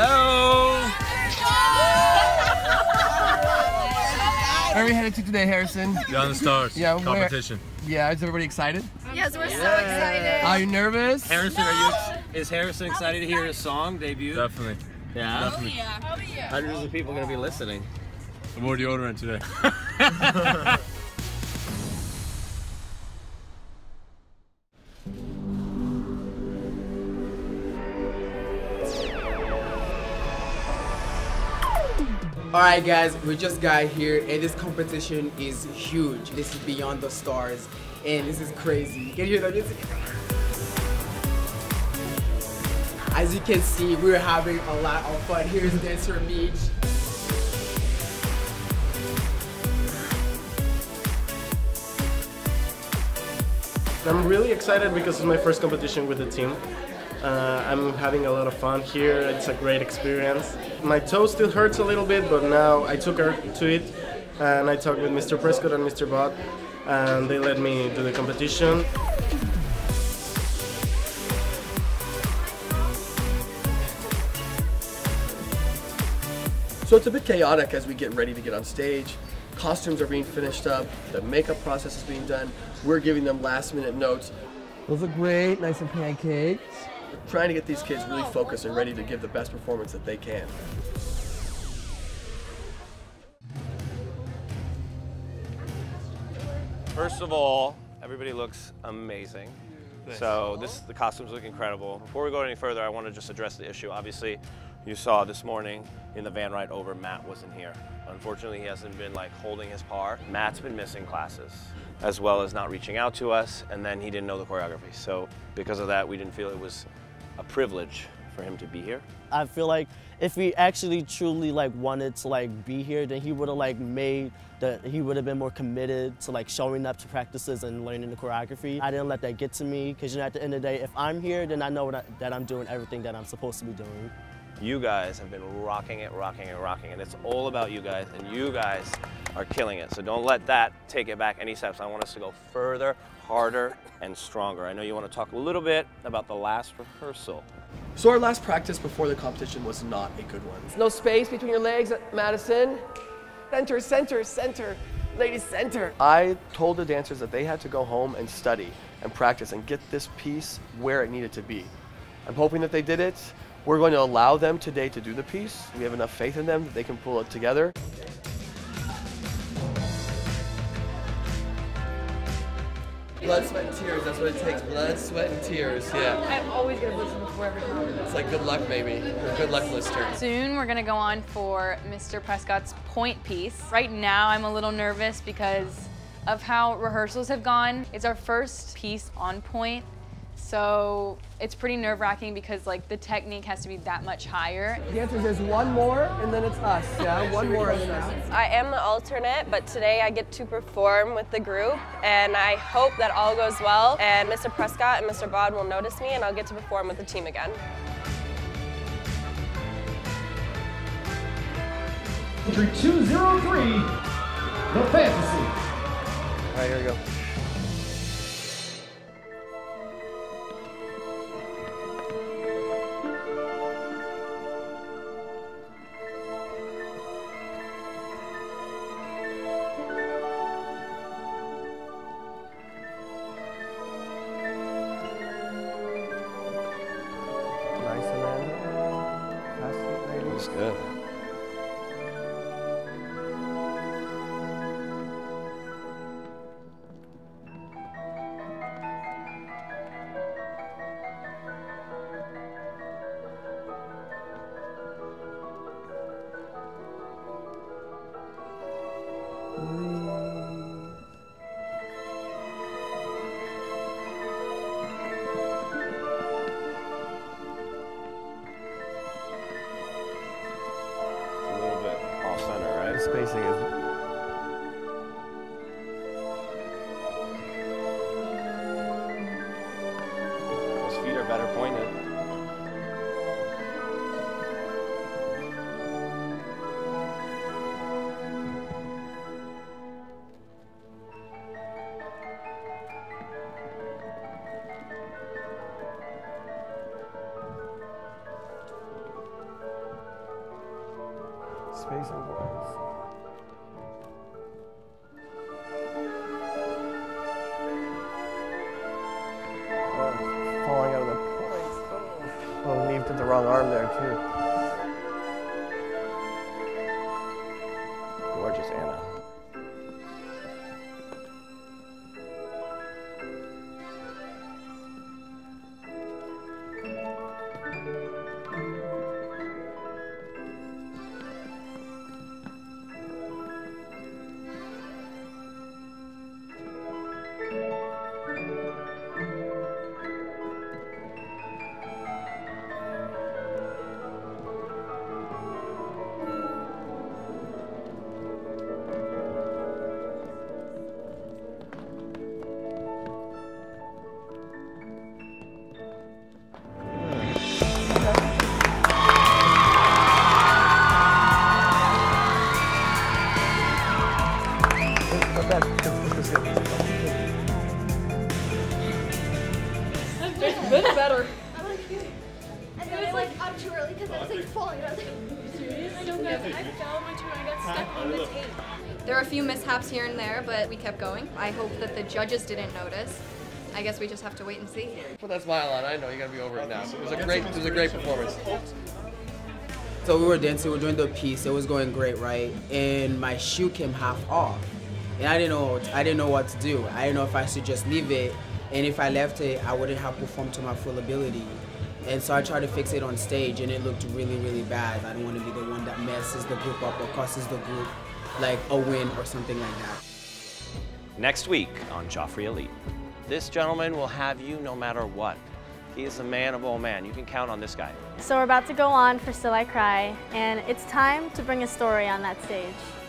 Hello. Where are we headed to today, Harrison? Beyond the Stars. Yeah, competition. Yeah, is everybody excited? Yes, we're so excited. Are you nervous? Harrison, is Harrison excited to hear his song debut? Definitely. Yeah. Definitely. Oh yeah. Oh yeah. Hundreds of people are gonna be listening. I'm more deodorant today. Alright guys, we just got here and this competition is huge. This is Beyond the Stars and this is crazy. You can hear the music. As you can see, we're having a lot of fun. Here's Dancer Beach. I'm really excited because it's my first competition with the team. I'm having a lot of fun here, it's a great experience. My toe still hurts a little bit, but now I took her to it and I talked with Mr. Prescott and Mr. Bot and they let me do the competition. So it's a bit chaotic as we get ready to get on stage. Costumes are being finished up, the makeup process is being done, we're giving them last minute notes. Those look great, nice and pancakes. We're trying to get these kids really focused and ready to give the best performance that they can. First of all, everybody looks amazing. So the costumes look incredible. Before we go any further, I want to just address the issue. Obviously, you saw this morning in the van ride over, Matt wasn't here. Unfortunately, he hasn't been like holding his par. Matt's been missing classes, as well as not reaching out to us, and then he didn't know the choreography. So because of that, we didn't feel it was a privilege for him to be here. I feel like if he actually truly like wanted to like be here, then he would have like he would have been more committed to like showing up to practices and learning the choreography. I didn't let that get to me, because you know, at the end of the day, if I'm here, then I know that I'm doing everything that I'm supposed to be doing. You guys have been rocking it, rocking it, rocking it. It's all about you guys, and you guys are killing it. So don't let that take it back any steps. I want us to go further, harder, and stronger. I know you want to talk a little bit about the last rehearsal. So our last practice before the competition was not a good one. No space between your legs, Madison. Center, center, center. Ladies, center. I told the dancers that they had to go home and study and practice and get this piece where it needed to be. I'm hoping that they did it. We're going to allow them today to do the piece. We have enough faith in them that they can pull it together. Blood, sweat, and tears, that's what it takes. Blood, sweat, and tears, yeah. I'm always going to listen before every time. It's like good luck, maybe. Or good luck blister. Soon, we're going to go on for Mr. Prescott's point piece. Right now, I'm a little nervous because of how rehearsals have gone. It's our first piece on point. So it's pretty nerve-wracking because like the technique has to be that much higher. The answer is one more and then it's us. Yeah, one more and then us. I am the alternate, but today I get to perform with the group and I hope that all goes well and Mr. Prescott and Mr. Bod will notice me and I'll get to perform with the team again. Entry 203, the fantasy. All right, here we go. Good. Spacing is his feet are better pointed. space otherwise. Did the wrong arm there too. Gorgeous Anna. There were a few mishaps here and there, but we kept going. I hope that the judges didn't notice. I guess we just have to wait and see. Put that smile on. I know you're gonna be over it now. It was a great performance. So we were dancing. We were doing the piece. It was going great, right? And my shoe came half off, and I didn't know what to do. I didn't know if I should just leave it, and if I left it, I wouldn't have performed to my full ability. And so I tried to fix it on stage, and it looked really, really bad. I don't want to be the one that messes the group up or causes the group like a win or something like that. Next week on Joffrey Elite. This gentleman will have you no matter what. He is a man of all man. You can count on this guy. So we're about to go on for Still I Cry, and it's time to bring a story on that stage.